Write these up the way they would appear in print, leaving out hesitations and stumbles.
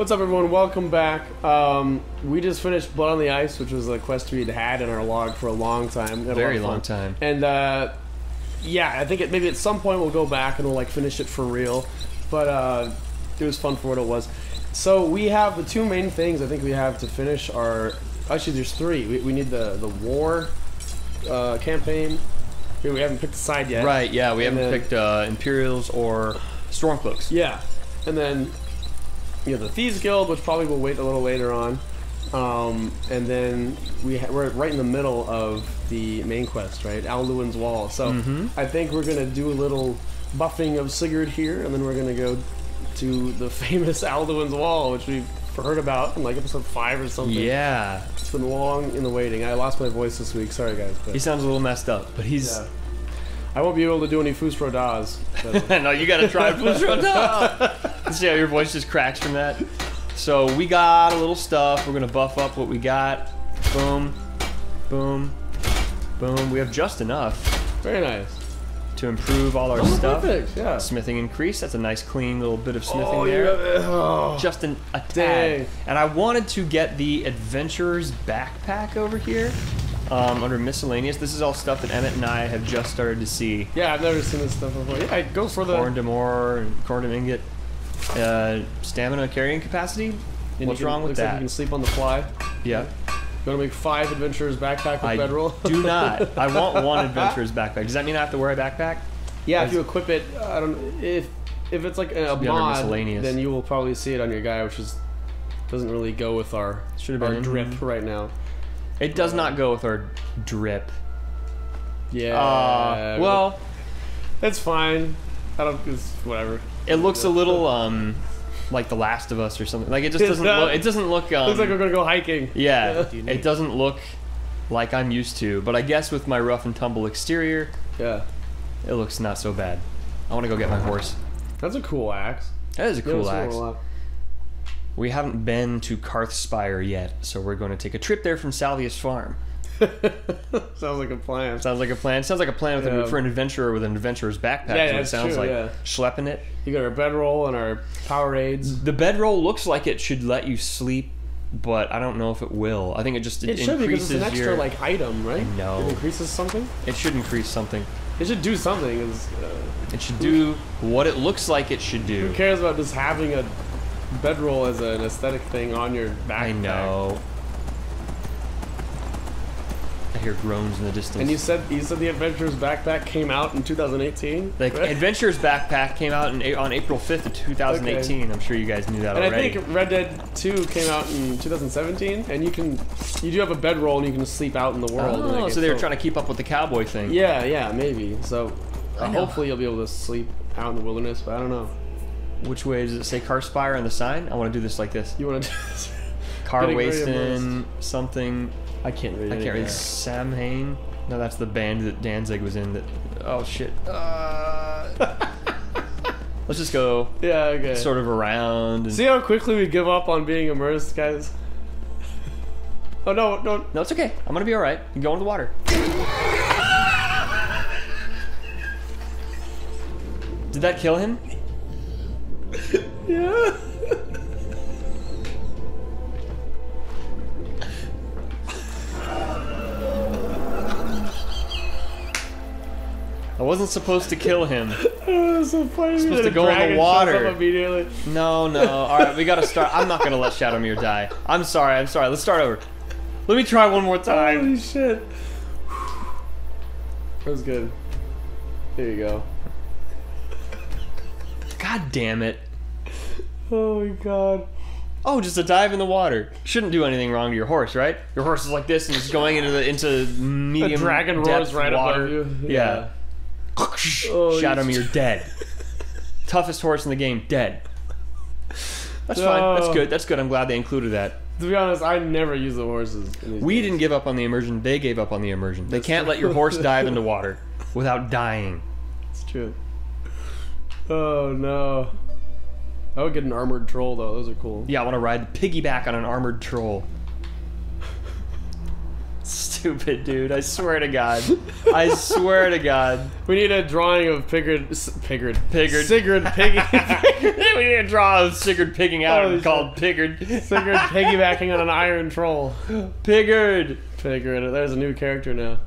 What's up, everyone? Welcome back. We just finished Blood on the Ice, which was a quest we had had in our log for a long time. Very long time. And yeah, I think maybe at some point we'll go back and we'll like finish it for real. But it was fun for what it was. So we have the two main things I think we have to finish are... Actually, there's three. We need the war campaign. We haven't picked a side yet. Right, yeah. We haven't picked Imperials or Stormcloaks. Yeah. And then... Yeah, the Thieves' Guild, which probably will wait a little later on, and then we're right in the middle of the main quest, right? Alduin's Wall. So I think we're gonna do a little buffing of Sigurd here, and then we're gonna go to the famous Alduin's Wall, which we've heard about in like episode 5 or something. Yeah, it's been long in the waiting. I lost my voice this week. Sorry, guys. But he sounds a little messed up, but he's. Yeah. I won't be able to do any Fus Ro Dahs. No, you gotta try Fus Ro Dah. See how your voice just cracks from that. So we got a little stuff. We're gonna buff up what we got. Boom, boom, boom. We have just enough. Very nice. To improve all our stuff. Perfect. Yeah. Smithing increase. That's a nice clean little bit of smithing there. Oh. Just a tad. And I wanted to get the adventurer's backpack over here. Under miscellaneous, this is all stuff that Emmett and I have just started to see. Yeah, I've never seen this stuff before. Yeah, I go for the Corn de Moor and Corn de Mingot. Stamina carrying capacity. What's wrong with that? Like you can sleep on the fly. Yeah. You want to make 5 adventurers backpack with bedroll? Do not. I want 1 adventurers backpack. Does that mean I have to wear a backpack? Yeah, if you equip it, I don't. If it's like a mod, then you will probably see it on your guy, which is doesn't really go with our drip right now. It does not go with our drip. Yeah. Well, that's fine. I don't. It's whatever. It looks a little like The Last of Us or something. Like it just doesn't. It doesn't look. Looks like we're gonna go hiking. Yeah. It doesn't look like I'm used to. But I guess with my rough and tumble exterior, yeah, it looks not so bad. I want to go get my horse. That's a cool axe. That is a cool axe. We haven't been to Karthspire yet, so we're going to take a trip there from Salvia's Farm. Sounds like a plan. Sounds like a plan. Sounds like a plan for an adventurer with an adventurer's backpack. Yeah, it sounds true, like schlepping it. You got our bedroll and our Powerades. The bedroll looks like it should let you sleep, but I don't know if it will. I think it just increases your... It should because it's an extra like item, right? No. It increases something? It should increase something. It should do something. It should do what it looks like it should do. Who cares about just having a... bedroll as an aesthetic thing on your backpack. I know. I hear groans in the distance. And you said the Adventurer's Backpack came out in 2018? Like, right? Adventurer's Backpack came out on April 5th of 2018. Okay. I'm sure you guys knew that already. And I think Red Dead 2 came out in 2017, and you do have a bedroll and you can sleep out in the world. Oh, so they were trying to keep up with the cowboy thing. Yeah, yeah, maybe. So hopefully you'll be able to sleep out in the wilderness, but I don't know. Which way does it say Karthspire on the sign? I want to do this like this. You want to do this? Carwaston something. I can't read it. I can't read Samhain. No, that's the band that Danzig was in. That. Oh shit. Let's just go. Yeah. Okay. Sort of around. And see how quickly we give up on being immersed, guys. Oh no, no, no! It's okay. I'm gonna be all right. You go in the water. Did that kill him? Yeah. I wasn't supposed to kill him. Oh, so funny. I'm supposed to go in the water immediately. No, no. All right, we gotta start. I'm not gonna let Shadowmere die. I'm sorry. I'm sorry. Let's start over. Let me try one more time. Holy shit. That was good. There you go. God damn it. Oh my god. Oh, just a dive in the water. Shouldn't do anything wrong to your horse, right? Your horse is like this and it's going into medium depth water. The dragon roars right above you. Yeah. Shadowmere dead. Toughest horse in the game, dead. That's fine. That's good. That's good. I'm glad they included that. To be honest, I never use the horses. We didn't give up on the immersion. They gave up on the immersion. They can't let your horse dive into water without dying. It's true. Oh no. I would get an armored troll though, those are cool. Yeah, I want to ride piggyback on an armored troll. stupid, dude. I swear to God. I swear to God. We need a drawing of Sigurd. Sigurd Piggy. We need a drawing of Sigurd pigging out called Pigurd. Sigurd piggybacking on an iron troll. Pigurd. Pigurd. There's a new character now.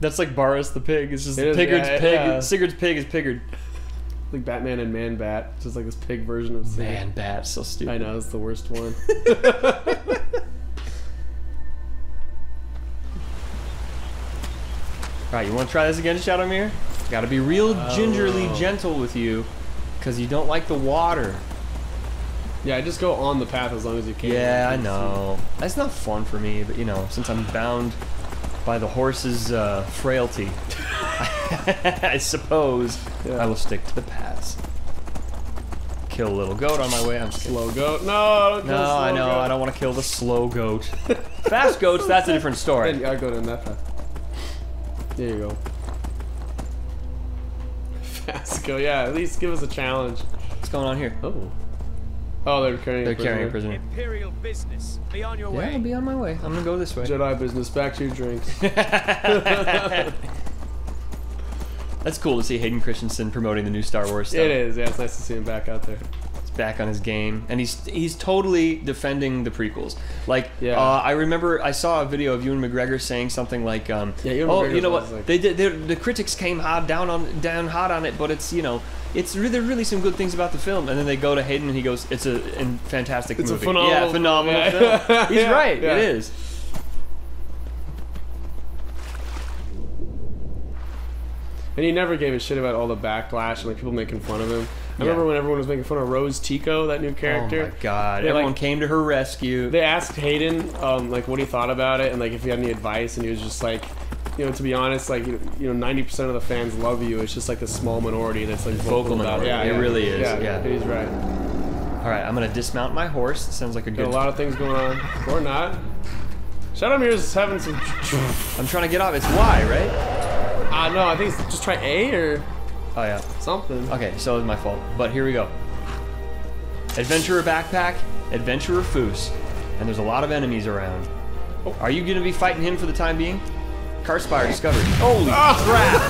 That's like Boris the Pig. It's just Sigurd's pig is Pigurd. Like Batman and Man-Bat. Just like this pig version of Sigurd. Man-Bat. So stupid. I know. It's the worst one. Alright, you want to try this again, Shadowmere? Gotta be real gingerly gentle with you, because you don't like the water. Yeah, I just go on the path as long as you can. Yeah, I know. That's not fun for me, but you know, since I'm bound by the horse's frailty, I suppose I will stick to the paths. Kill a little goat on my way. I'm slow goat. No, don't kill the slow I know. Goat. I don't want to kill the slow goat. Fast goats, that's a different story. I go down that path. There you go. Fasco, yeah, at least give us a challenge. What's going on here? Oh, they're carrying a prisoner. Imperial business. Be on your way. Yeah, I'll be on my way. I'm gonna go this way. Jedi business, back to your drinks. That's cool to see Hayden Christensen promoting the new Star Wars stuff. It is, yeah, it's nice to see him back out there. He's back on his game, and he's totally defending the prequels. Like, yeah. I remember I saw a video of Ewan McGregor saying something like, you know what? Like, the critics came down hard on it, but it's there are really some good things about the film. And then they go to Hayden, and he goes, "It's a fantastic movie. It's a phenomenal, film." He's right. Yeah. It is. And he never gave a shit about all the backlash and like people making fun of him. I remember when everyone was making fun of Rose Tico, that new character. Oh my god! Everyone came to her rescue. They asked Hayden, like, what he thought about it, and like, if he had any advice, and he was just like, you know, to be honest, like, you know, 90% of the fans love you. It's just like a small minority that's like vocal about it. Yeah, it really is. Yeah, he's right. All right, I'm gonna dismount my horse. Sounds like a good. Got a lot of things going on, or not. Shadowmere's having some. I'm trying to get off. It's Y, right? No, I think it's just try A or. Oh yeah. Something. Okay, so it's my fault. But here we go. Adventurer backpack, adventurer Fus, and there's a lot of enemies around. Oh. Are you gonna be fighting him for the time being? Karthspire discovered. Holy crap!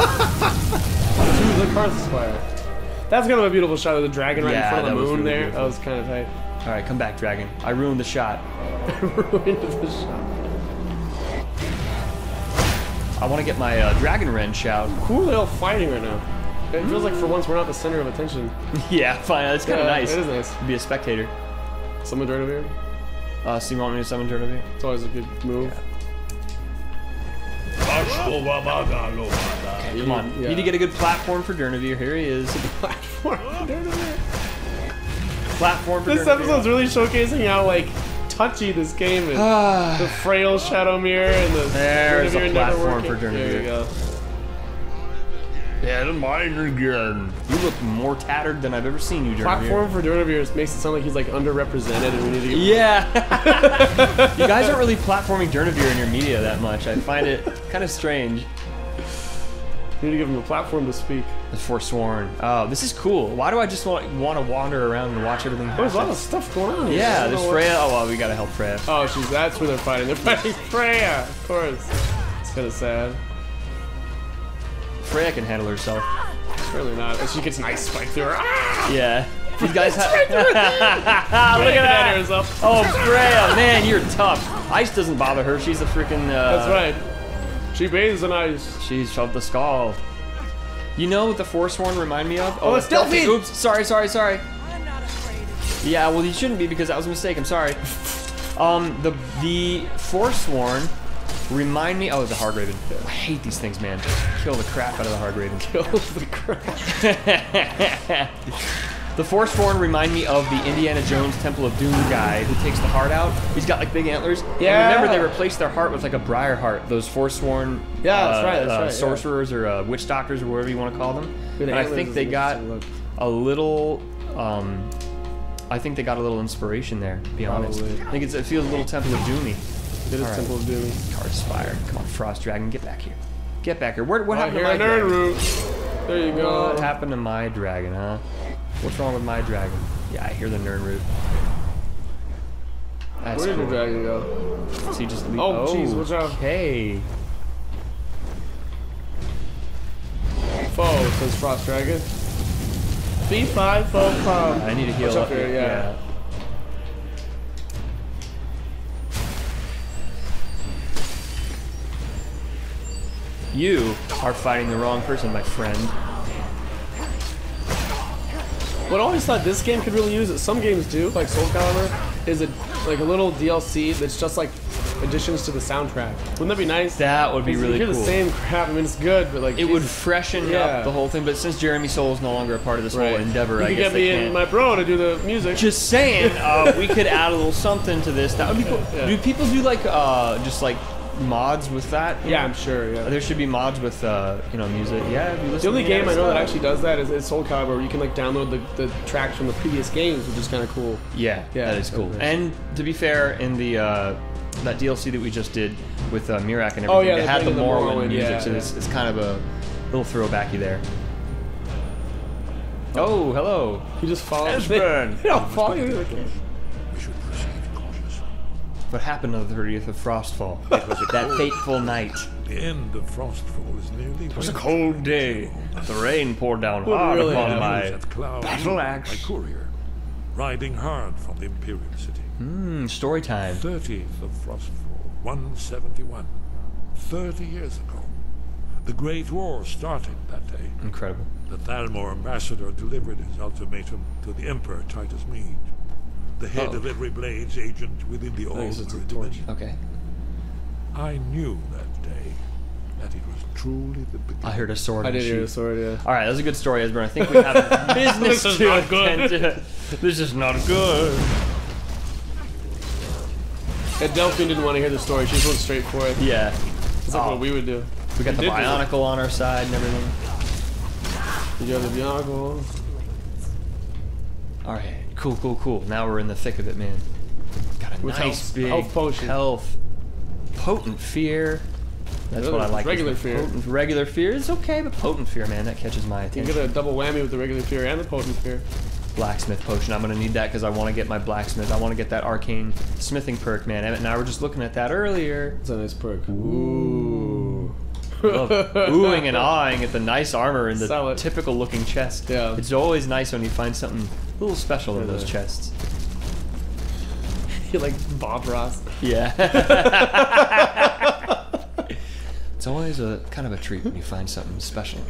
To the Karthspire. That's kind of a beautiful shot of the dragon right in front of the moon there. Beautiful. That was kind of tight. All right, come back, dragon. I ruined the shot. I ruined the shot. I want to get my Dragonrend shout. Cool little fighting right now. It feels like for once we're not the center of attention. Yeah, fine. That's kind of nice. It is nice. To be a spectator. Summon Durnehviir? So you want me to summon Durnehviir? It's always a good move. Yeah. Okay, come on. You need to get a good platform for Durnehviir. Here he is. Platform for Durnehviir. Platform for Durnehviir. This episode's really showcasing how, like, touchy this game is. The frail Shadowmere and the there's a platform for Durnehviir. There you go. Yeah, the mine again. You look more tattered than I've ever seen you, Durnehviir. Platform for Durnehviir makes it sound like he's like underrepresented and we need to get You guys aren't really platforming Durnehviir in your media that much. I find it kind of strange. We need to give him a platform to speak. The Forsworn. Oh, this is cool. Why do I just want to wander around and watch everything? There's a lot of stuff going on. Yeah, there's Freya. Oh, well, we gotta help Freya. Oh, that's where they're fighting. They're fighting Freya, of course. It's kind of sad. Freya can handle herself. Surely not. She gets an ice spike through her. Ah! Yeah. These guys have. Look at that. Herself. Oh, Freya, man, you're tough. Ice doesn't bother her. She's a freaking. That's right. She bathes in ice. She's shoved the skull. You know what the Forsworn remind me of? Oh, it's Delphine! Oops, sorry. I'm not afraid of you. Yeah, well, you shouldn't be because that was a mistake. I'm sorry. The Forsworn. Remind me. Oh, the Hagraven. I hate these things, man. Kill the crap out of the Hagraven. Kill the crap. The Forsworn remind me of the Indiana Jones Temple of Doom guy who takes the heart out. He's got like big antlers. Yeah. And remember, they replaced their heart with like a briar heart. Those Forsworn. Yeah, that's right. That's right. Sorcerers or witch doctors or whatever you want to call them. And I think they got a little. I think they got a little inspiration there. To be honest. I think it feels a little Temple of Doomy. It is Temple of Doom. Karthspire. Come on, Frost Dragon, get back here. Get back here. What happened to my dragon? There you go. What happened to my dragon, huh? What's wrong with my dragon? Yeah, I hear the Nern Root. That's Where did the dragon go? So you just leave. Oh, jeez, watch out. Okay. Foe, says Frost Dragon. B5, foe, palm. I need to heal up here, yeah. You are fighting the wrong person, my friend. What I always thought this game could really use, that some games do, like Soul Calibur, is a little DLC that's just like additions to the soundtrack. Wouldn't that be nice? That would be really cool. You hear the same crap. I mean, it's good, but like it would freshen up the whole thing. But since Jeremy Soule is no longer a part of this whole endeavor, I guess they can't. You could get me and my bro to do the music. Just saying, we could add a little something to this. That would be cool. Yeah. Do people do like just like mods with that? Yeah, I'm sure. Yeah, there should be mods with you know, music. Yeah, the only game I know that actually does that is Soul Calibur, where you can like download the tracks from the previous games, which is kind of cool. Yeah, yeah, that is cool. Nice. And to be fair, in the that DLC that we just did with Miraak and everything, they had the Morrowind music, so it's kind of a little throwbacky there. Oh, hello! You just followed Esbern. Don't follow you. What happened on the 30th of Frostfall? It was that fateful night. The end of Frostfall is nearly. It was a cold day. The rain poured down hard upon my battle axe. My courier, riding hard from the Imperial City. Story time. 30th of Frostfall, 171. 30 years ago, the Great War started that day. Incredible. The Thalmor ambassador delivered his ultimatum to the Emperor Titus Mede, the head of every Blade's agent within the All-Mother dimension. Okay. I knew that day that it was truly the beginning. I heard a sword. I did hear a sword, yeah. All right, that's a good story, Esbern. I think we have business. This is not good. This is not good. And Delphine didn't want to hear the story. She just went straight for it. Yeah. That's like what we would do. We got the Bionicle on our side and everything. Did you have the Bionicle? All right. Cool, cool, cool. Now we're in the thick of it, man. Got a nice big health potion. Potent fear. That's what I like. Regular fear. Potent, regular fear is okay, but potent fear, man, that catches my attention. You get a double whammy with the regular fear and the potent fear. Blacksmith potion. I'm gonna need that because I want to get my blacksmith. I want to get that arcane smithing perk, man. Emmett and I were just looking at that earlier. It's a nice perk. Ooh. Love oohing and awing at the nice armor and the typical looking chest. Yeah. It's always nice when you find something a little special in those chests. You're like Bob Ross. Yeah. It's always a kind of a treat when you find something special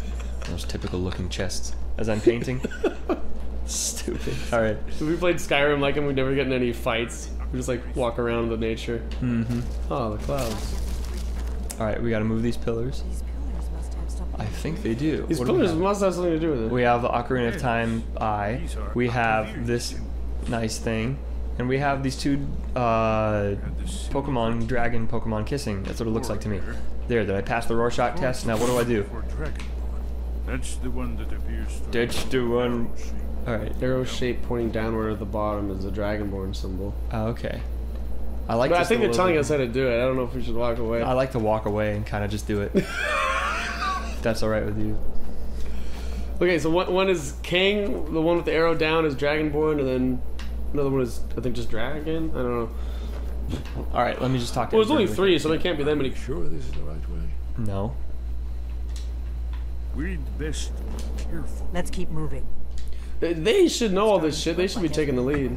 in those typical looking chests. As I'm painting. Stupid. Alright. So we played Skyrim like him, we never get in any fights. We just like walk around the nature. Oh, the clouds. Alright, we gotta move these pillars. I think they do. These pillars must have something to do with it. We have the Ocarina of Time Eye. We have this nice thing. And we have these two Pokemon, dragon Pokemon kissing. That's what it looks like to me. There, did I pass the Rorschach test? Now what do I do? That's the one that appears to Alright. Arrow shape pointing downward at the bottom is the Dragonborn symbol. Oh, okay. I like. But I think they're telling us how to do it. I don't know if we should walk away. I like to walk away and kind of just do it. That's all right with you. Okay, so one is King. The one with the arrow down is Dragonborn, and then another one is I think just Dragon. I don't know. All right, let me just talk to. Well, there's only three, so there can't be that many. Sure, this is the right way. No. We'd best be careful. Let's keep moving. They should know all this shit. They should be taking the lead.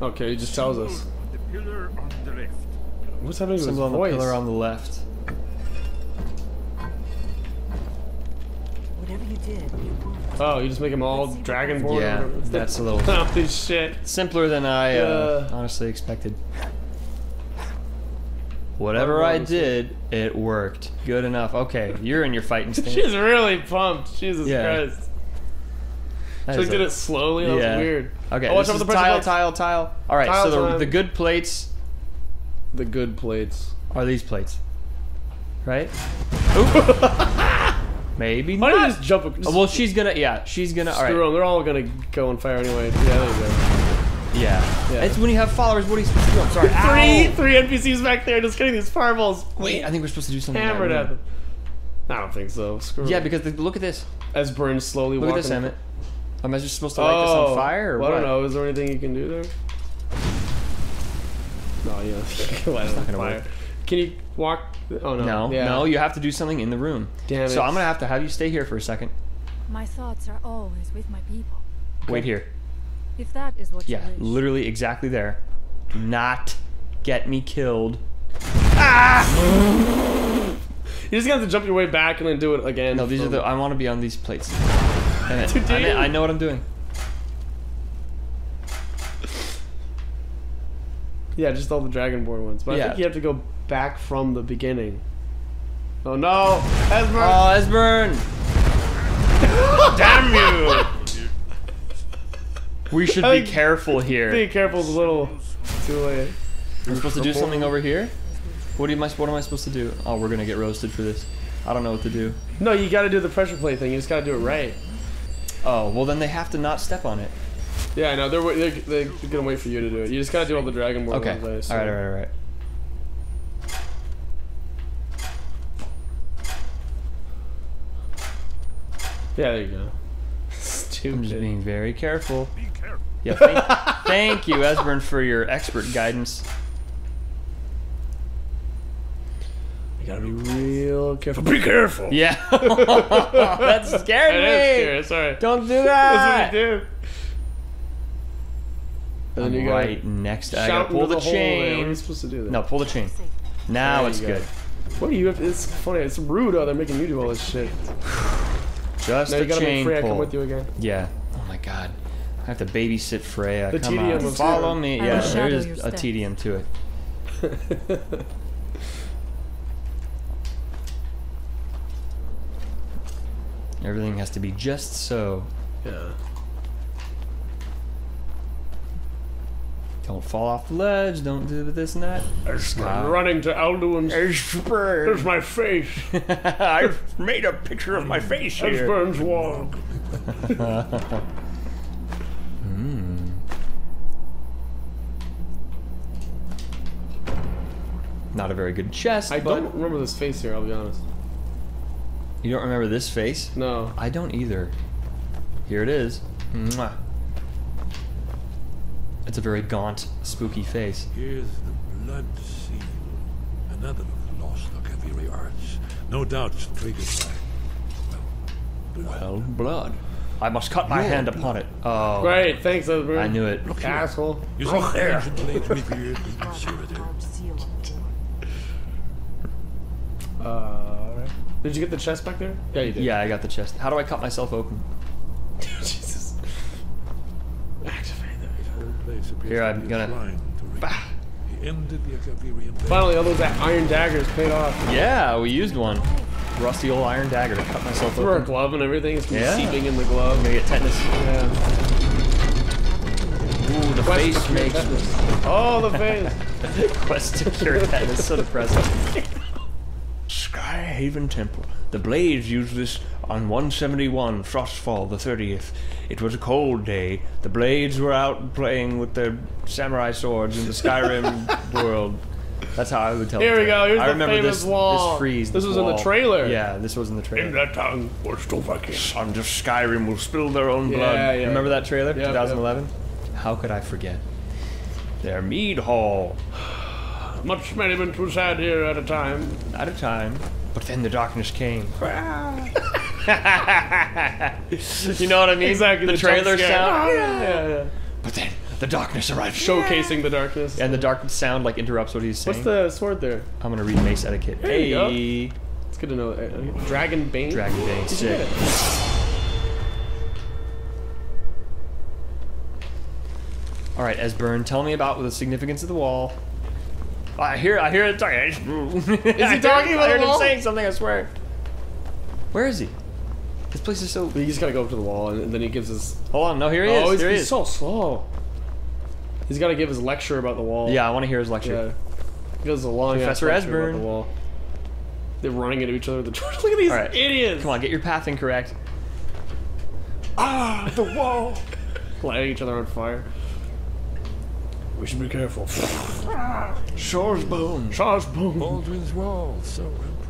Okay, he just tells us. What's happening with his voice? The pillar on the left. Whatever you did. Oh, you just make them all Dragonborn? Yeah, that's a little. Holy shit. Simpler than I honestly expected. Whatever I did, it worked. Good enough. Okay, you're in your fighting stance. She's really pumped. Jesus Christ. She did it slowly. That was weird. Okay, watch out for the tile. All right, so the good plates. The good plates are these plates, right? Maybe not. Why don't you just jump? Just she's gonna. Yeah, she's gonna. All right, they're all gonna go on fire anyway. Yeah, there you go. Yeah. It's when you have followers. What are you supposed to do? I'm sorry. Three NPCs back there just getting these fireballs. Wait, I think we're supposed to do something. Hammered at them. I don't think so. Screw it. Yeah, because look at this. As Burn's slowly walking. Look at this, Emmett. Am I just supposed to light this on fire, or what? I don't know. Is there anything you can do there? No, yeah, that's not gonna work. Can you walk? Oh no. No, yeah. No, you have to do something in the room. Damn it. So I'm gonna have to have you stay here for a second. My thoughts are always with my people. Wait here. If that is what you wish. Literally exactly there. Do not get me killed. Ah! You just gonna have to jump your way back and then do it again. No, these are the I wanna be on these plates. I know what I'm doing. Yeah, just all the Dragonborn ones. But I think you have to go back from the beginning. Oh no! Esbern! Oh, Esbern! Damn you! We should be careful here. Being careful is a little too late. I'm supposed to do something over here? What am I supposed to do? Oh, we're gonna get roasted for this. I don't know what to do. No, you gotta do the pressure plate thing. You just gotta do it right. Oh, well then they have to not step on it. Yeah, I know. They're gonna wait for you to do it. You just gotta do all the Dragonborn ones. Okay. Alright. Yeah, there you go. Stupid. I'm just being very careful. Be careful. Yeah, thank you, Esbern, for your expert guidance. You gotta be real careful. Be careful! Yeah. That scared me! That is scary, sorry. Don't do that! That's what you do. And then right next to I pull the chain. What are you supposed to do? That? No, pull the chain. Now it's good. What do you have? It's funny. It's rude. Oh, they're making you do all this shit. Just now you gotta make Freya come with you again. Yeah. Oh my god. I have to babysit Freya. The come TDM on. Follow me. Yeah, there is a TDM to it. Everything has to be just so. Yeah. Don't fall off the ledge, don't do this and that. I'm running to Alduin's. Esbern. There's my face. I've made a picture of my face here. Esbern's Wall. Mm. Not a very good chest, but I don't remember this face here, I'll be honest. You don't remember this face? No. I don't either. Here it is. Mwah. It's a very gaunt, spooky face. Here's the blood seal. Another of the lost Akaviri arts. No doubt triggered by blood. I must cut my hand upon it. Oh. Great, thanks, Esbern. I knew it. Look, asshole. You saw ancient blades revered in conservative. Alright. Did you get the chest back there? Yeah, you did. Yeah, I got the chest. How do I cut myself open? Jesus. Here I'm gonna. Bah. Finally, all those iron daggers paid off. Yeah, we used one. Rusty old iron dagger to cut myself open. Through our glove and everything, it's seeping in the glove. I'm gonna get tetanus. Yeah. Ooh, the face makes. Oh, the face. Quest to cure tetanus. So depressing. Skyhaven Temple. The Blades used this on 171 Frostfall the 30th. It was a cold day. The Blades were out playing with their samurai swords in the Skyrim world. That's how I would tell. Here we go. Here's the famous wall. This freeze. This was in the trailer. Yeah, this was in the trailer. In that tongue were still Vikings. Sons of Skyrim will spill their own blood. Yeah. Remember that trailer? 2011. Yep. How could I forget? Their mead hall. Much many men too sad here at a time. At a time. But then the darkness came. You know what I mean? Exactly. The trailer sound. Yeah. But then the darkness arrived. Showcasing the darkness. And the darkness sound like interrupts what he's saying. What's the sword there? I'm gonna read mace etiquette. Hey, it's good to know. Dragonbane. Dragonbane. Sick. All right, Esbern, tell me about the significance of the wall. I hear it talking. Is he talking about him saying something? I swear. Where is he? This place is so. You just gotta go up to the wall, and then he gives his. Hold on, no, here he is. Oh, he's so slow. He's gotta give his lecture about the wall. Yeah, I want to hear his lecture. Yeah. He gives a long Professor Esbern about the wall. They're running into each other with the torch. Look at these idiots! Come on, get your pathing correct. Ah, the wall. Lighting each other on fire. We should be careful. Shaw's bone. Alduin's Wall.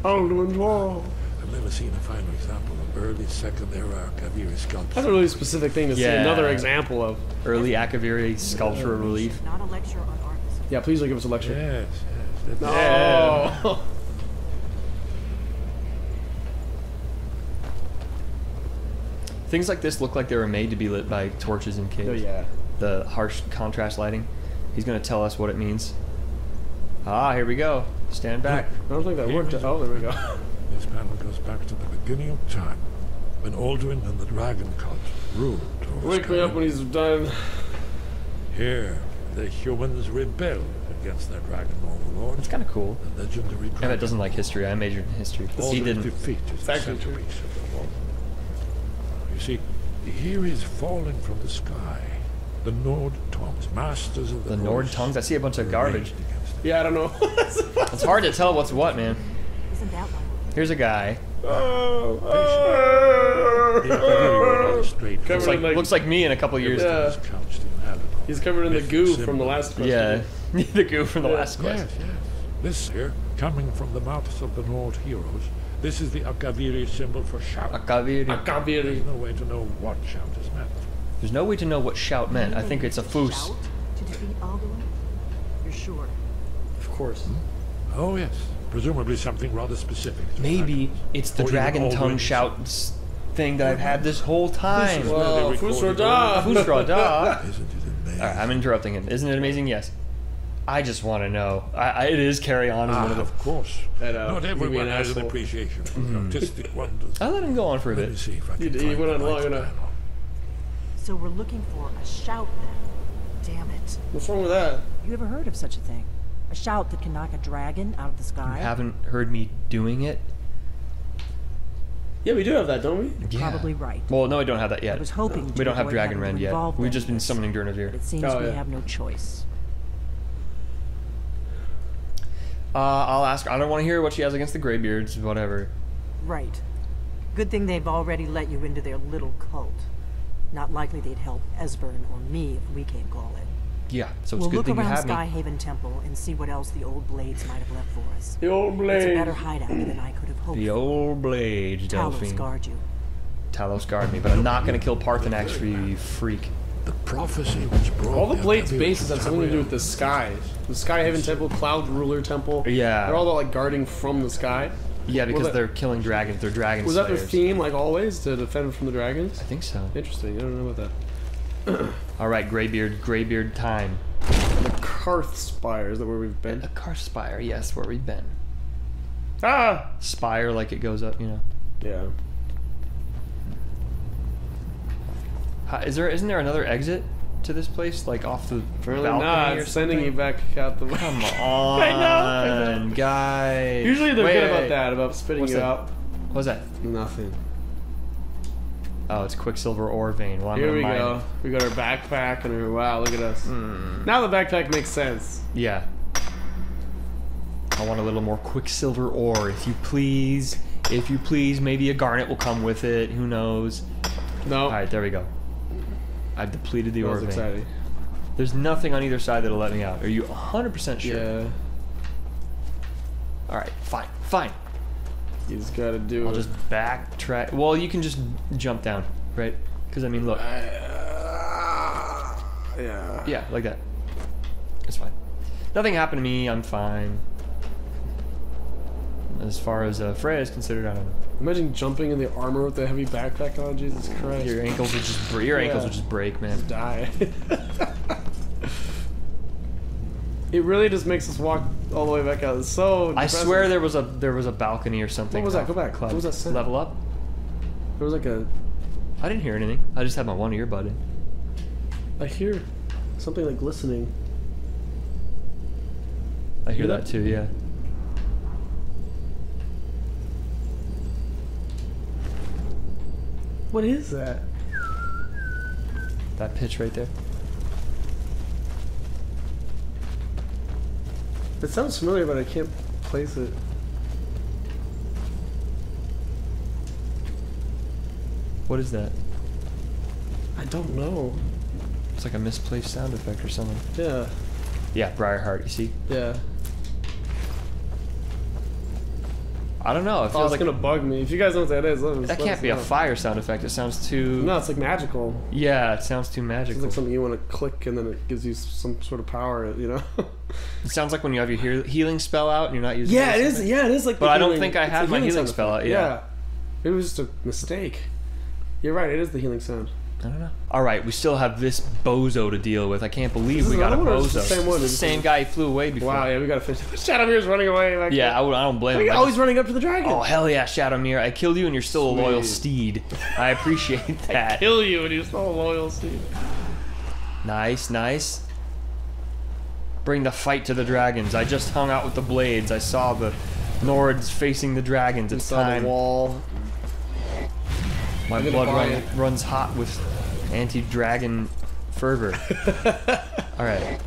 Alduin's Wall. I've never seen a finer example of early second-era Akaviri sculpture. That's a really specific thing to see. Another example of early Akaviri sculpture relief. Not a lecture on art. Yeah, please give us a lecture. Yes, yes. No. Yeah. Things like this look like they were made to be lit by torches and kids. Oh, yeah. The harsh contrast lighting. He's going to tell us what it means. Ah, here we go. Stand back. I don't think that worked. Oh, there we go. This panel goes back to the beginning of time, when Alduin and the dragon cult ruled over Skyrim. Wake me up when he's done. Here, the humans rebel against their dragon overlord. It's kind of cool. The legendary dragon. Emmett doesn't like history. I majored in history. He didn't. Defeat is the centuries of the war. You see, here is falling from the sky. The Nord tongues, masters of the Nord tongues. I see a bunch of garbage. Yeah, I don't know. It's hard to tell what's what, man. Isn't that one? Here's a guy. Looks like me in a couple years. Yeah. He's covered in the goo from the last question. Yeah, the goo from the last question. Yes, yes. This here, coming from the mouths of the Nord heroes, this is the Akaviri symbol for shout. Akaviri. Akaviri. There's no way to know what shout is meant. There's no way to know what shout meant. I think it's a fus. Shout to defeat Alduin? You're sure? Of course. Hmm? Oh, yes. Presumably something rather specific. Maybe it's the dragon tongue shouts thing that I've had this whole time. Fus Ro Dah! Fus Ro Dah! Isn't it amazing? Alright, I'm interrupting him. Isn't it amazing? Yes. I just want to know. It is Carry On as one of the... Of course. That, not everyone has an appreciation for artistic wonders. I let him go on for a bit. Let me see if I can find went on long enough. So we're looking for a shout then. Damn it. What's wrong with that? You ever heard of such a thing? A shout that can knock a dragon out of the sky. You haven't heard me doing it? Yeah, we do have that, don't we? You're probably right. Well, no, we don't have that yet. I was hoping we don't have Dragonrend yet. We've just been summoning Durnehviir. It seems we have no choice. I'll ask. I don't want to hear what she has against the Greybeards, whatever. Right. Good thing they've already let you into their little cult. Not likely they'd help Esbern or me if we came calling. Yeah, so it's good thing you have me. We'll look around Skyhaven Temple and see what else the old blades might have left for us. The old blades. It's a better hideout than I could have hoped. The old blades, Delphine. Talos guard you. Talos guard me, but I'm not going to kill Paarthurnax for you, you freak. The prophecy which brought all the blades' bases have something to do with the sky. The Skyhaven Temple, Cloud Ruler Temple. Yeah. They're all about like guarding from the sky. Yeah, because they're killing dragons. They're dragon slayers. Was that their theme, like always, to defend from the dragons? I think so. Interesting. I don't know about that. Alright, Greybeard time. The Karthspire, is that where we've been? The Karthspire, yes, where we've been. Ah! Spire, like it goes up, you know. Yeah. Isn't there another exit to this place? Like off the balcony or sending you back out the way. Come on, I know, guys. Usually they're good about that, about spitting you out. What was that? Nothing. Oh, it's Quicksilver Ore Vein. Well, here we go. We got our backpack and wow, look at us. Mm. Now the backpack makes sense. Yeah. I want a little more Quicksilver Ore, if you please. If you please, maybe a garnet will come with it. Who knows? No. All right, there we go. I've depleted the Ore Vein. Exciting. There's nothing on either side that'll let me out. Are you 100% sure? Yeah. All right, fine, fine. You just gotta do I'll just backtrack. Well, you can just jump down, right? Because, I mean, look. Yeah. Yeah, like that. It's fine. Nothing happened to me. I'm fine. As far as Freya is concerned, I don't know. Imagine jumping in the armor with the heavy backpack on. Jesus Christ. Your ankles would just break. Your ankles would just break, man. Just die. It really just makes us walk all the way back out. It's so depressing. I swear there was a balcony or something. What was that? Go back. Club. What was that sound? Level up. There was like a... I didn't hear anything. I just had my one earbud in. I hear something like glistening. I hear that too, yeah. What is that? That pitch right there. It sounds familiar, but I can't place it. What is that? I don't know. It's like a misplaced sound effect or something. Yeah. Yeah, Briarheart, you see? Yeah. I don't know. It feels like it's gonna bug me. If you guys know what that is, let me. That can't be a fire sound effect. It sounds too. No, it's like magical. Yeah, it sounds too magical. It's like something you want to click, and then it gives you some sort of power. You know. It sounds like when you have your healing spell out and you're not using. Yeah, it is. Yeah, it is like. But I don't think I had my healing spell out. Yeah. It was just a mistake. You're right. It is the healing sound. I don't know. All right, we still have this bozo to deal with. I can't believe we got a bozo. Same guy who flew away before. Wow, yeah, we got to finish him. Shadowmere's running away. Like yeah, I don't blame him. He's always running up to the dragon. Oh, hell yeah, Shadowmere. I killed you and you're still a loyal steed. I appreciate that. I kill you and you're still a loyal steed. Nice, nice. Bring the fight to the dragons. I just hung out with the blades. I saw the Nords facing the dragons. It's time. The wall. My blood runs hot with anti-dragon fervor. All right.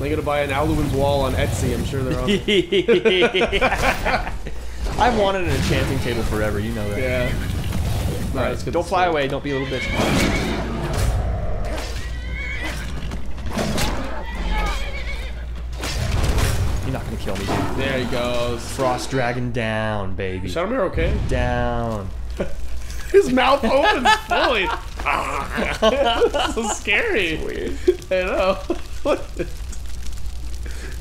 I'm gonna buy an Alduin's Wall on Etsy. I'm sure they're on. I've wanted an enchanting table forever. You know that. Yeah. All right. Don't fly away. Don't be a little bitch. You're not gonna kill me, dude. There he goes. Frost dragon down, baby. Shadowmere, okay? Down. His mouth opens fully. That's so scary. It's weird. I know.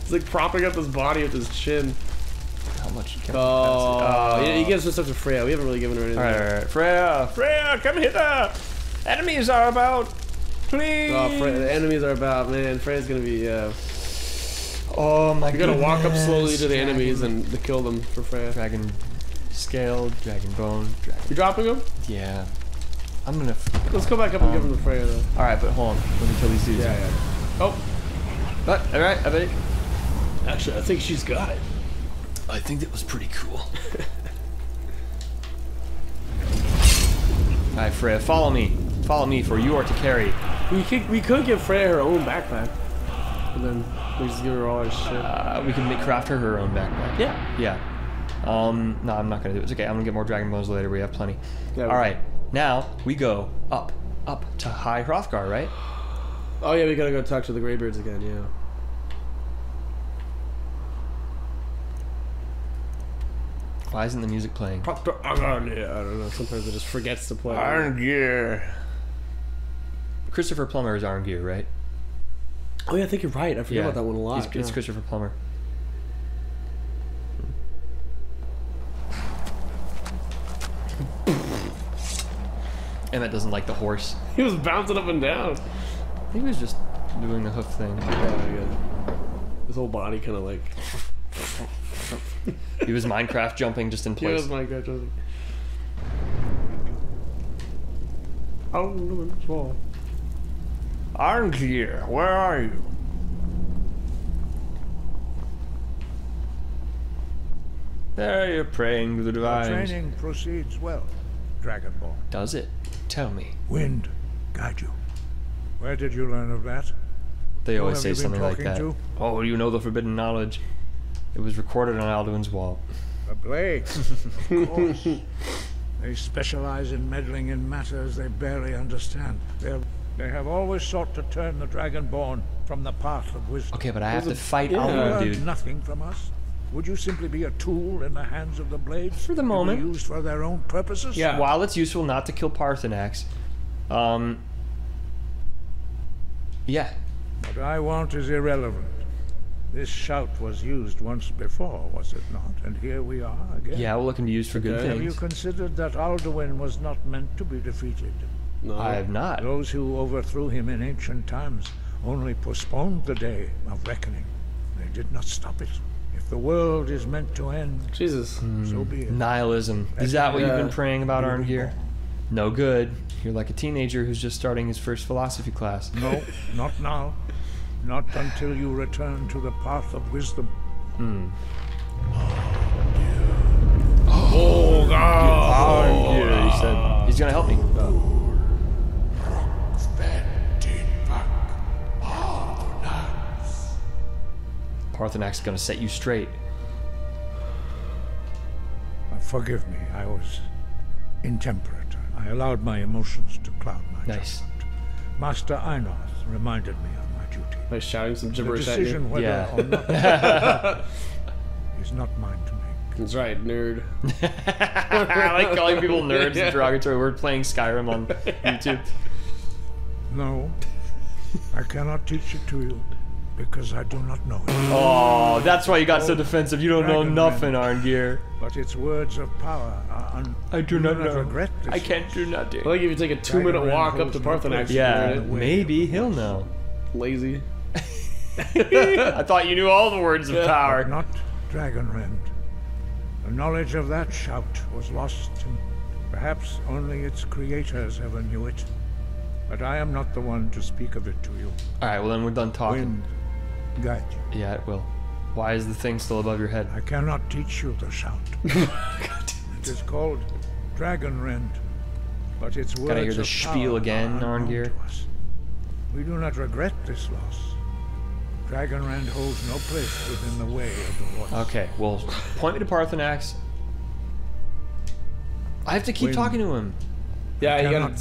He's like propping up his body with his chin. How much? Oh, he gives us up to Freya. We haven't really given her anything. All right. Freya, Freya, come hither. Enemies are about. Please. Oh, Freya, the enemies are about. Man, Freya's gonna be. Oh my god. You're gonna walk up slowly to the enemies and kill them for Freya. Dragon. Scale, dragon bone, dragon. You dropping them? Yeah. I'm gonna. Let's go back up and give them the prayer though. Alright, but hold on. Let me kill these dudes. Yeah. Oh. But, alright, I bet it. Actually, I think she's got it. I think that was pretty cool. Alright, Freya, follow me. Follow me, for you are to carry. We could give Freya her own backpack. And then we just give her all our shit. We can craft her own backpack. Yeah. Yeah. No, I'm not gonna do it. It's okay. I'm gonna get more dragon bones later. We have plenty. Yeah, all right. Now we go up to High Hrothgar, right? Oh yeah, we gotta go talk to the Greybeards again. Yeah. Why isn't the music playing? I don't know. Sometimes it just forgets to play. Arngeir. Christopher Plummer is Arngeir, right? Oh yeah, I think you're right. I forget about that one a lot. It's Christopher Plummer. Emmett doesn't like the horse. He was bouncing up and down. He was just doing the hoof thing. Yeah. His whole body kind of like. He was Minecraft jumping just in place. He was Minecraft jumping. Alduin's Wall. Arngeir, where are you? There you're praying to the divine. Training proceeds well. Dragonborn. Does it? Tell me. Wind, guide you. Where did you learn of that? They always say something like that. Oh, you know the forbidden knowledge. It was recorded on Alduin's Wall. The Blades, of course. They specialize in meddling in matters they barely understand. They have always sought to turn the Dragonborn from the path of wisdom. Okay, but I have to fight Alduin, dude. Nothing from us. Would you simply be a tool in the hands of the Blades? For the moment. Used for their own purposes? Yeah. While it's useful not to kill Paarthurnax. Yeah. What I want is irrelevant. This shout was used once before, was it not? And here we are again. Yeah, we're looking to use for good things. Have you considered that Alduin was not meant to be defeated? No. I have not. Those who overthrew him in ancient times only postponed the day of reckoning. They did not stop it. If the world is meant to end, Jesus, so be it. Nihilism. Is that what you've been praying about, Arngeir? No good. You're like a teenager who's just starting his first philosophy class. No, not now. Not until you return to the path of wisdom. Oh, God. Arngeir, he said. He's going to help me. Paarthurnax is going to set you straight. Forgive me, I was intemperate. I allowed my emotions to cloud my judgment. Master Einoth reminded me of my duty. By shouting some gibberish at you? The decision whether or not is not mine to make. That's right, nerd. I like calling people nerds in derogatory. We're playing Skyrim on YouTube. No, I cannot teach it to you because I do not know it. Oh, that's why you got so defensive. You don't know nothing, Arngeir. But its words of power are I do not know. Regret this I can't do nothing. Well, like if you take a 2-minute walk up to Paarthurnax. Yeah, maybe he'll know. Lazy. I thought you knew all the words of power. But not Dragonrend. The knowledge of that shout was lost, and perhaps only its creators ever knew it. But I am not the one to speak of it to you. Alright, well then we're done talking. Wind, guide you. Yeah, it will. Why is the thing still above your head? I cannot teach you the shout. It is called Dragonrend, but its words gotta hear the spiel again, Arngeir. We do not regret this loss. Dragonrend holds no place within the way of the voice. Okay, well, point me to Paarthurnax. I have to keep talking to him. Yeah, you gotta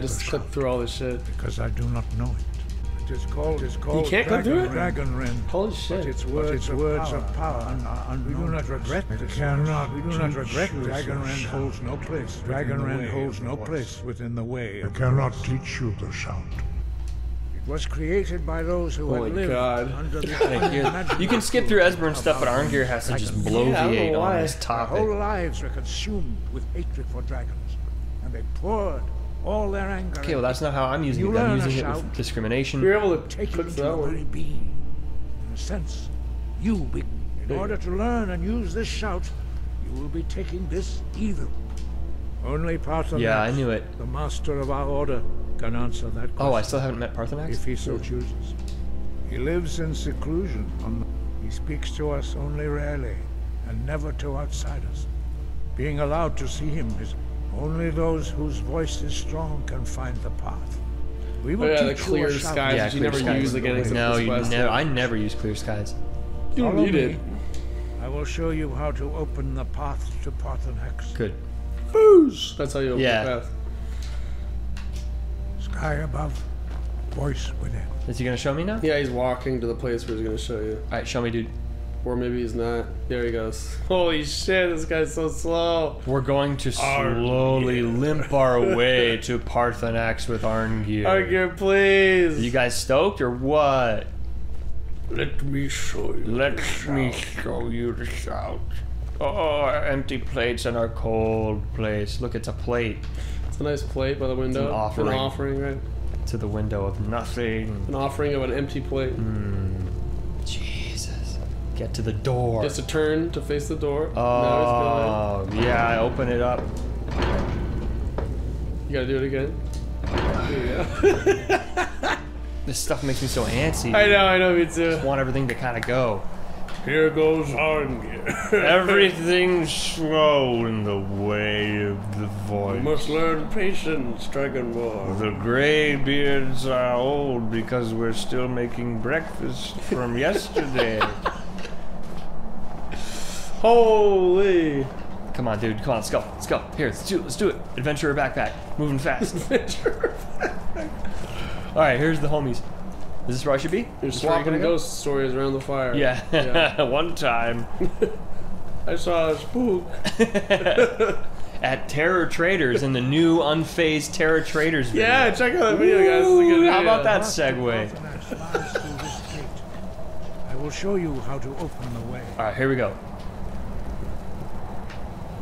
just click through all this shit. Because I do not know it. It is called you can't click through it? Dragonrend. Holy shit. But its words of power. We do not regret this. We do not regret this. Dragonrend holds no place. Dragonrend holds no place within the way. I cannot teach you the sound. Was created by those who had lived under the You can skip through Esbern stuff, but Arngeir has to just bloviate on this topic. Their whole lives were consumed with hatred for dragons, and they poured all their anger. Okay, well that's not how I'm using it. I'm using it with discrimination. You're able to take it to the very being. In a sense, you begin. In order to learn and use this shout, you will be taking this evil. Only Paarthurnax, I knew it. The master of our order can answer that question. Oh, I still haven't met Paarthurnax? If he so chooses. He lives in seclusion. He speaks to us only rarely, and never to outsiders. Being allowed to see him is only those whose voice is strong can find the path. We will teach the clear skies that you never use again. I never use clear skies. You don't need it. I will show you how to open the path to Paarthurnax. Good. Booze! That's how you open the path. Sky above, voice within. Is he gonna show me now? Yeah, he's walking to the place where he's gonna show you. Alright, show me, dude. Or maybe he's not. There he goes. Holy shit, this guy's so slow. We're going to slowly limp our way to Paarthurnax with Arngeir. Arngeir, please! Are you guys stoked or what? Let me show you. Let me show you the shout. Oh, our empty plates and our cold place. Look, it's a plate. It's a nice plate by the window. It's an offering. An offering, right? To the window of nothing. An offering of an empty plate. Jesus. Get to the door. Just a turn to face the door. Oh, yeah, open it up. You gotta do it again. Here you go. This stuff makes me so antsy. I know, me too. I just want everything to kind of go. Here goes Arngeir. Everything's slow in the way of the voice. You must learn patience, Dragonborn. The graybeards are old because we're still making breakfast from yesterday. Holy! Come on, dude. Come on, let's go. Let's go. Here, let's do it. Adventurer backpack, moving fast. Adventurer backpack. All right, here's the homies. Is this where I should be? You're swapping ghost stories around the fire. Yeah. One time. I saw a spook. At Terror Traders in the new unfazed Terror Traders video. Yeah, check out that video, guys. It's a good how about that segue? I will show you how to open the way. All right, here we go.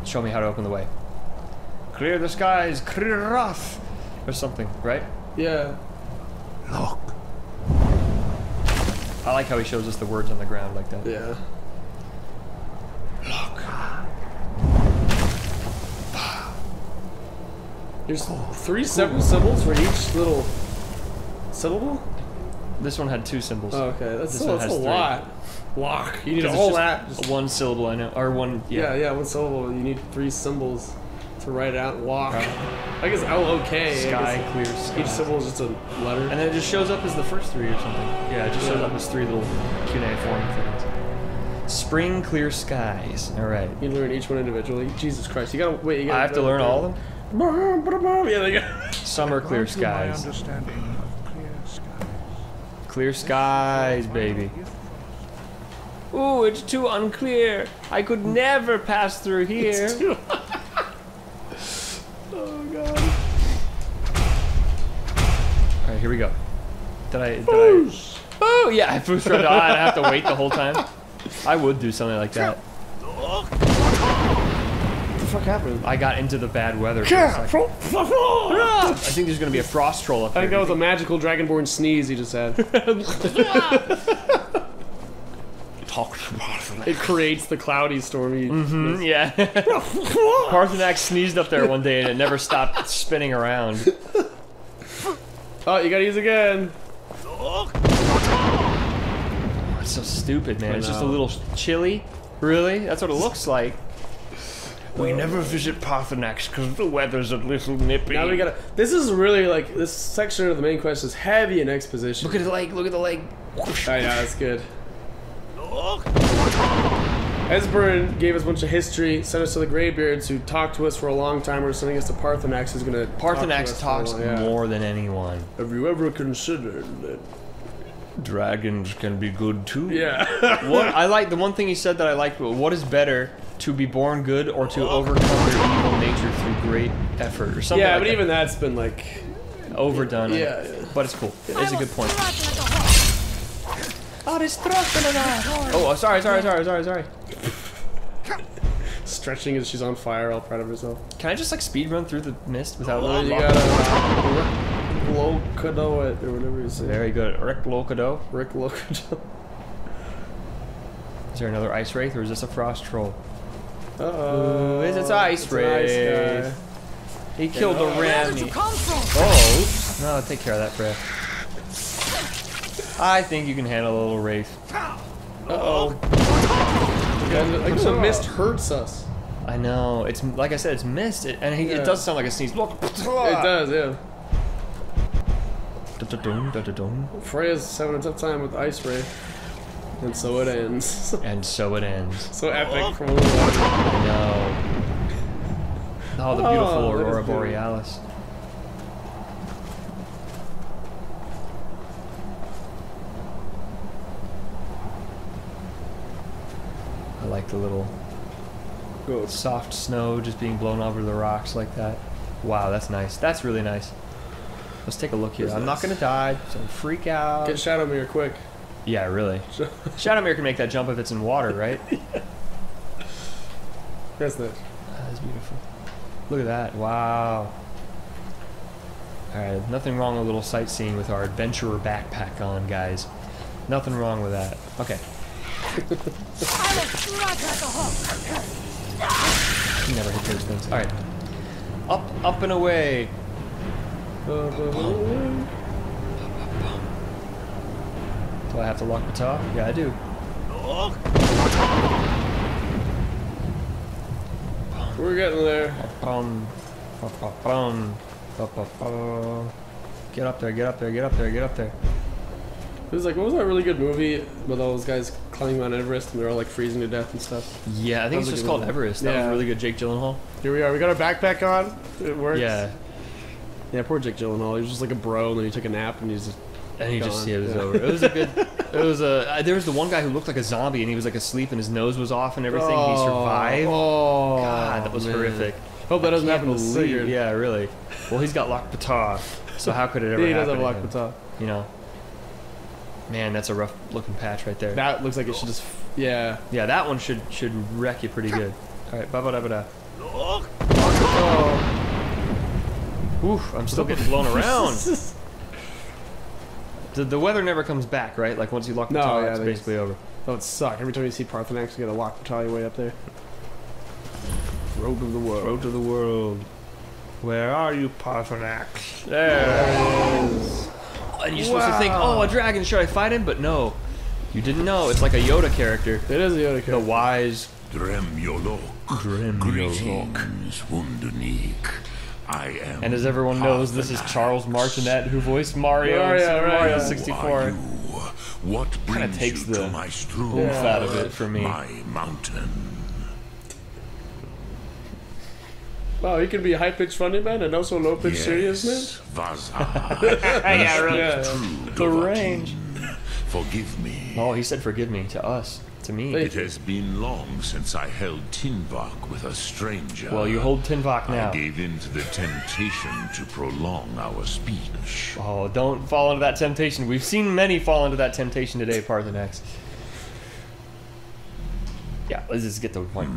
Show me how to open the way. Clear the skies, clear off. Or something, right? Yeah. Look. I like how he shows us the words on the ground like that. Yeah. Look. There's 3 separate symbols for each little syllable? This one had 2 symbols. Oh, okay, that's a lot. Lock. You need all that. Just one syllable, I know. Or one, yeah, one syllable. You need 3 symbols to write out lock. I guess L-O-K. Sky, clear sky. Each symbol is just a letter. And then it just shows up as the first 3 or something. Yeah, it just shows up as 3 little cuneiform things. Spring, clear skies. All right. You learn each one individually. Jesus Christ, you gotta wait. I have to learn all of them? Yeah, they got summer, clear skies. My understanding of clear skies. Clear skies, baby. Ooh, it's too unclear. I could never pass through here. It's too oh god. Alright, here we go. Oh yeah, I Fus Ro Dah. I have to wait the whole time. I would do something like that. What the fuck happened? I got into the bad weather. For a second. I think there's gonna be a frost troll up here. I think that was a magical dragonborn sneeze he just had. Talk to Paarthurnax. It creates the cloudy, stormy. Mm-hmm, yeah. Paarthurnax sneezed up there one day and it never stopped spinning around. Oh, you gotta use again. Oh, it's so stupid, man. It's just a little chilly. Really? That's what it looks like. We never visit Paarthurnax because the weather's a little nippy. Now we gotta. This is really like this section of the main quest is heavy in exposition. Look at the lake. Look at the lake. I know that's good. Esbern gave us a bunch of history, sent us to the Greybeards, who talked to us for a long time. We're sending us to Paarthurnax, who's gonna. Paarthurnax talks more than anyone. Have you ever considered that dragons can be good too? Yeah. What I like, the one thing he said that I liked, what is better? To be born good or to overcome your evil nature through great effort or something. Yeah, but even that's been like overdone. Yeah. But it's cool. It's a good point. Oh, sorry. Stretching as she's on fire, all proud of herself. Can I just like speed run through the mist without you gotta Locado it or whatever you say. Very good. Rick Locado. Is there another ice wraith, or is this a frost troll? Uh-oh. It's ice wraith. He killed the ram. Oh. No, take care of that, Freya. I think you can handle a little wraith. Uh-oh. Like the mist hurts us. I know. It's like I said, it's mist, it does sound like a sneeze. Look. It does, yeah. Freya's having a tough time with ice wraith. And so it ends. And so it ends. So epic from a little while. I know. Oh, the beautiful Aurora Borealis. I like the little soft snow just being blown over the rocks like that. Wow, that's nice. That's really nice. Let's take a look here. I'm not going to die, so freak out. Get Shadowmere quick. Yeah, really. Shadowmere can make that jump if it's in water, right? Yeah. That's nice. That's beautiful. Look at that. Wow. Alright, nothing wrong with a little sightseeing with our adventurer backpack on, guys. Nothing wrong with that. Okay. You never hit those things. Alright. Up and away. Do I have to lock the top? Yeah, I do. We're getting there. Get up there, get up there, get up there, get up there. It was like, what was that really good movie with all those guys climbing Mount Everest and they're all like freezing to death and stuff? Yeah, I think it's just called Everest. That was really good. Jake Gyllenhaal. Here we are. We got our backpack on. It works. Yeah. Yeah, poor Jake Gyllenhaal. He was just like a bro and then he took a nap and he's just... And he just, yeah, it was over. It was a good, there was the one guy who looked like a zombie and he was like asleep and his nose was off and everything. He survived. Oh, God, that was horrific. Hope that doesn't happen to Sigurd. Yeah, really. Well, he's got Lok Ptah, so how could it ever happen? He does have Lok Ptah. You know. Man, that's a rough looking patch right there. That looks like it should just, yeah. Yeah, that one should wreck you pretty good. All right, ba-ba-da-ba-da. Oh. Oof, I'm still getting blown around. The weather never comes back, right? Like once you lock the tile, it's basically over. That would suck. Every time you see Paarthurnax, you gotta lock the tile way up there. Throat of the World. Throat of the World. Where are you, Paarthurnax? There it is. And you're supposed to think, oh, a dragon, should I fight him? But no. You didn't know. It's like a Yoda character. It is a Yoda character. The wise. Dremyolok. Greetings, Wundernik. I am. And as everyone knows, this is Charles Martinet, who voiced Mario in Mario 64. What kind of takes the oomph out of it for me. My mountain. Wow, he can be high-pitched funny man and also low-pitched serious man. Yeah, really. The range. Forgive me. Oh, he said forgive me to us. to me. It has been long since I held Tynvok with a stranger. Well, you hold Tynvok now. I gave in to the temptation to prolong our speech. Oh, don't fall into that temptation. We've seen many fall into that temptation today, Paarthurnax. Yeah, let's just get to the point.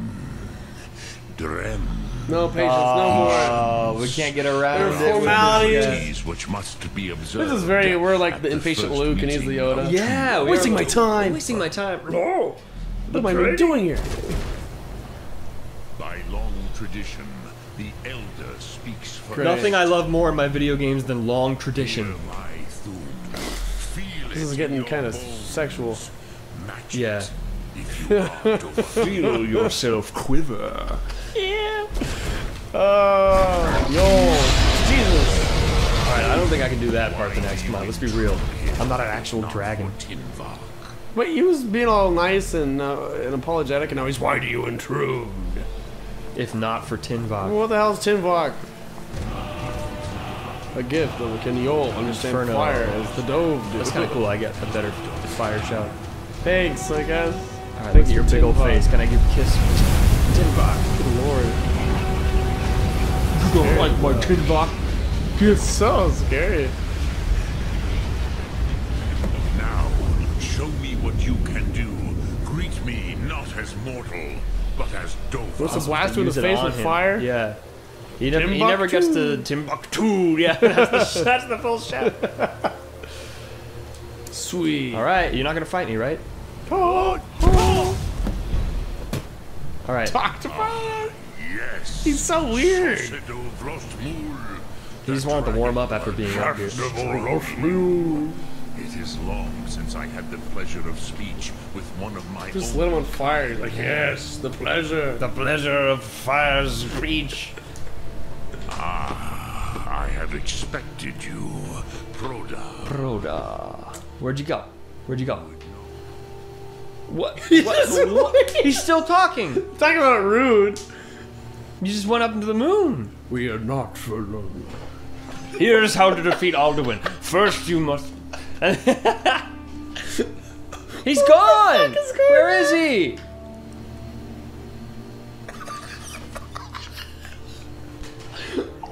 No patience, no more. We can't get around it. Formalities which must be observed. This is very, we're like the impatient Luke and he's the Yoda. Yeah, we're wasting my time. Wasting my time. No. What am I even doing here? By long tradition, the elder speaks for nothing I love more in my video games than long tradition. This is getting kind of sexual. Yeah. If you want to feel yourself quiver. Yeah. Yo, Jesus. All right, I don't think I can do that Paarthurnax. Come on, let's be real. I'm not an actual dragon. Wait, he was being all nice and apologetic, and now he's, why do you intrude? If not for Tynvok. What the hell is Tynvok? A gift of can Yol understand Inferno. Fire as the dove. Dude. That's kind of cool. I get a better fire shout. Thanks, I guess. All right, look at your big old face. Can I give a kiss? Tynvok. Good lord. You don't like my Tynvok? It's so scary. Now, show me what you can do. Greet me not as mortal, but as dove. What's a blast with the face with fire? Yeah. He never gets to Timbuktu. Yeah, that's the full shot. Sweet. All right, you're not gonna fight me, right? Oh. All right. Talk to fire. Yes. He's so weird. He just wanted to warm up after being up here. It is long since I had the pleasure of speech with one of my. Just lit him on fire. Like yes, the pleasure of fire's speech. Ah, I have expected you, Ro Dah. Ro Dah. Where'd you go? Where'd you go? What? What? He's still talking. Talking about rude. You just went up into the moon. We are not for long. Here's how to defeat Alduin. First, you must. He's gone. Where is he?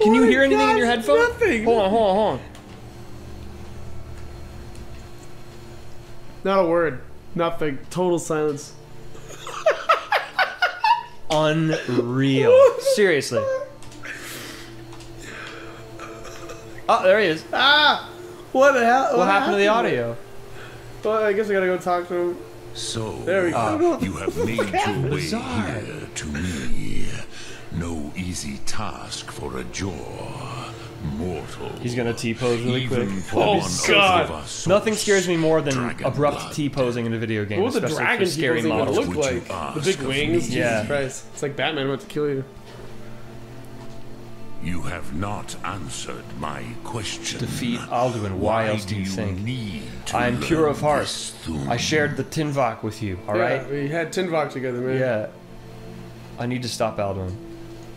Can you hear anything in your headphone? Nothing. Hold on. Not a word. Nothing. Total silence. Unreal. Seriously. Oh, there he is. Ah! What the hell? What happened to the audio? Well, I guess I gotta go talk to him. So, there we go. You have made your way here to me. No easy task for a jaw. Mortal. He's gonna T-pose really quick. Oh god! Nothing scares me more than abrupt T-posing in a video game. What was the dragon scary model look like? The big wings. Jesus Christ! It's like Batman about to kill you. You have not answered my question. Defeat Alduin. Why else do you think? I am pure of heart. I shared the Tynvok with you. All right. We had Tynvok together, man. Yeah. I need to stop Alduin.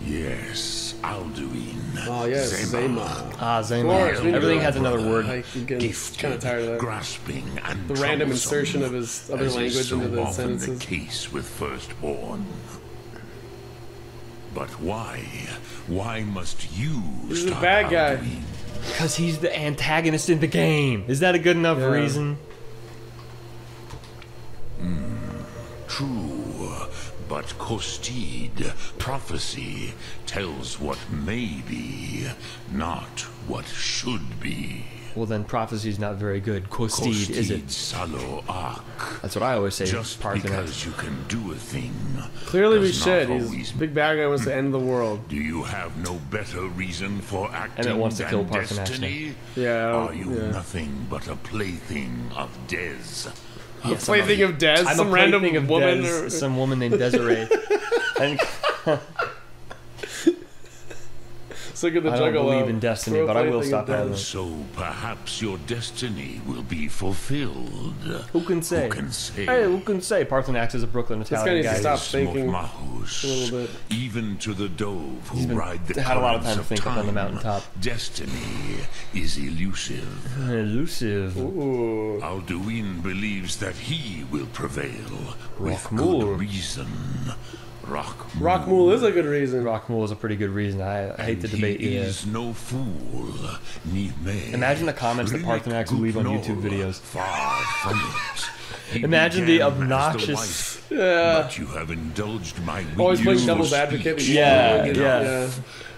Yes, Alduin. Oh yes, Zaima. Ah, Zaima. Everything has another word. Gifted, kind of tired of that. Grasping and the random insertion of his other language into the sentences. Often the case with firstborn. But why? Why must you? He's the bad guy. Because he's the antagonist in the game. Is that a good enough reason? True. But Kostid, prophecy, tells what may be, not what should be. Well then, prophecy's not very good. Kostid is it? Salo Ak. That's what I always say. Just because you can do a thing. Clearly we should. He's big bad guy wants to end the world. Do you have no better reason for acting and it wants to kill destiny? Yeah. Are you nothing but a plaything of Dez? Yes, plaything of Des, some random woman, or some woman named Desiree. And Sick of the I don't believe in destiny, but I will stop that. So perhaps your destiny will be fulfilled. Who can say? Who can say? Hey, who can say? Paarthurnax is a Brooklyn Italian guy. Stop thinking a little bit. Even to the dove who ride the had a lot of time to think up on the mountaintop. Destiny is elusive. Elusive. Ooh. Alduin believes that he will prevail with good reason. Rockmool is a good reason. Rockmool is a pretty good reason. I hate the debate. He is no fool. Imagine the comments that Paarthurnax will leave on YouTube videos. Far from it. Imagine the obnoxious. But you have indulged my always playing devil's advocate. Yeah.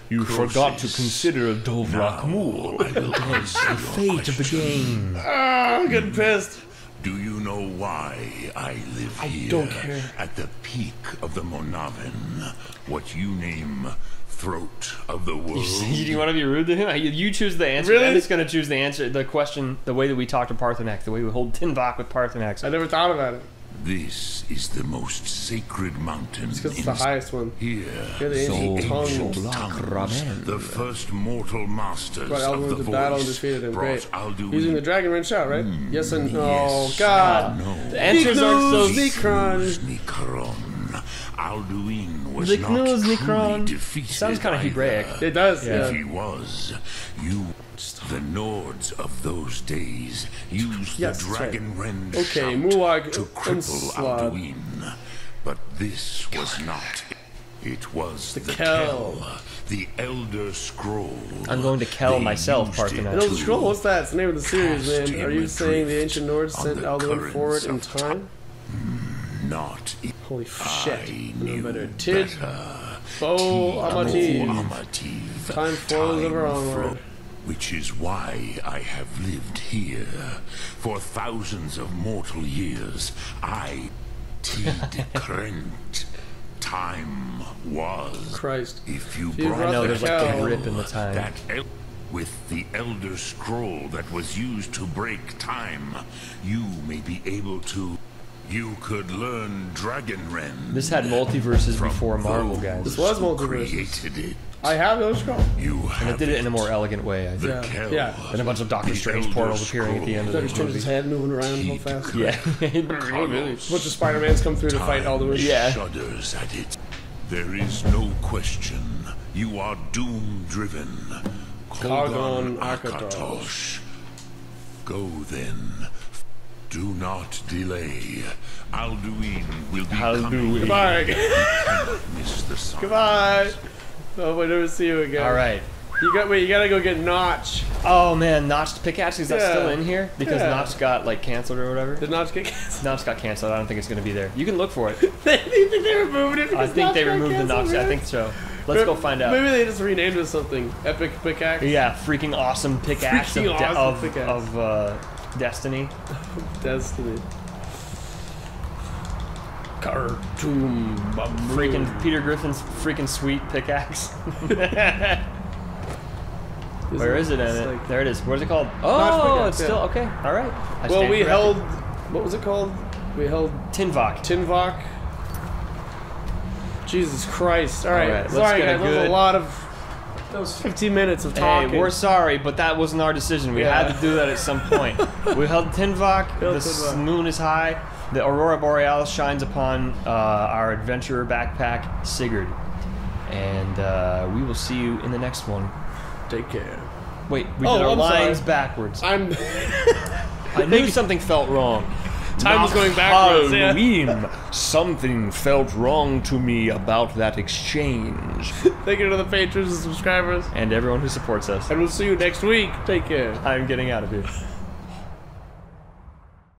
You forgot to consider Dov Rockmool. The fate of the game. I'm getting pissed. Do you know why I live here at the peak of the Mornaven, what you name Throat of the World? You want to be rude to him? You choose the answer. Really? I'm just going to choose the answer, the question, the way that we talk to Paarthurnax, the way we hold Tynvok with Paarthurnax. I never thought about it. This is the most sacred mountain. It's because it's the highest one. Here, the first mortal masters of the voice brought Alduin. Using the Dragonrend shot, right? Yes and no. Oh, God. No. The answers are so... Alduin was not truly defeated. Sounds kind of Hebraic. It does. Yeah. If he was, you... The Nords of those days used the Dragonrend shout to cripple Alduin, but this was not. It was the Kel, the Elder Scroll. I'm going to Kel myself, Paarthurnax. Elder Scroll, what's that? It's the name of the series, man. Are you saying the ancient Nords sent Alduin forward in time? Not. Holy shit! No better. Tid. Oh, Amativ. Time flows ever onward. Which is why I have lived here for thousands of mortal years. I did current time was. Christ, if you brought the rip in the time that with the Elder Scroll that was used to break time, you may be able to. You could learn Dragonrend. This had multiverses before Marvel, guys. This was multiverses. I have those scrolls. And it did it in a more elegant way, I think. Yeah. And a bunch of Doctor Strange portals appearing at the end of the movie. Doctor Strange's head moving around real fast. Yeah. A bunch of Spider-Mans come through to fight all the way. Yeah. Shudders at it. There is no question. You are doom-driven. Kogon Akatosh. Go then. Do not delay. Alduin will be coming. Goodbye. Goodbye. Oh, we never see you again. All right. Wait, you gotta go get Notch. Oh man, Notch pickaxe, is that still in here? Because Notch got like canceled or whatever. Did Notch get canceled? Notch got canceled. I don't think it's gonna be there. You can look for it. You think they removed it? I think they removed the Notch. I think so. Let's go find out. Maybe they just renamed it something. Epic pickaxe. Yeah, freaking awesome pickaxe Destiny. Destiny. Cartoon. Freaking Peter Griffin's freaking sweet pickaxe. Where is it in it? Like, there it is. What's it called? Oh, it's still okay. All right. Well, we held. What was it called? We held Tynvok. Tynvok. Jesus Christ! All right. Sorry, guys. That was a lot of. That was 15 minutes of talking. Hey, we're sorry, but that wasn't our decision. We had to do that at some point. We held Tynvok. The moon is high. The Aurora Borealis shines upon our adventurer backpack, Sigurd. And we will see you in the next one. Take care. Wait, we did our lines backwards. I knew something felt wrong. Time was going backwards. Something felt wrong to me about that exchange. Thank you to the patrons and subscribers. And everyone who supports us. And we'll see you next week. Take care. I'm getting out of here.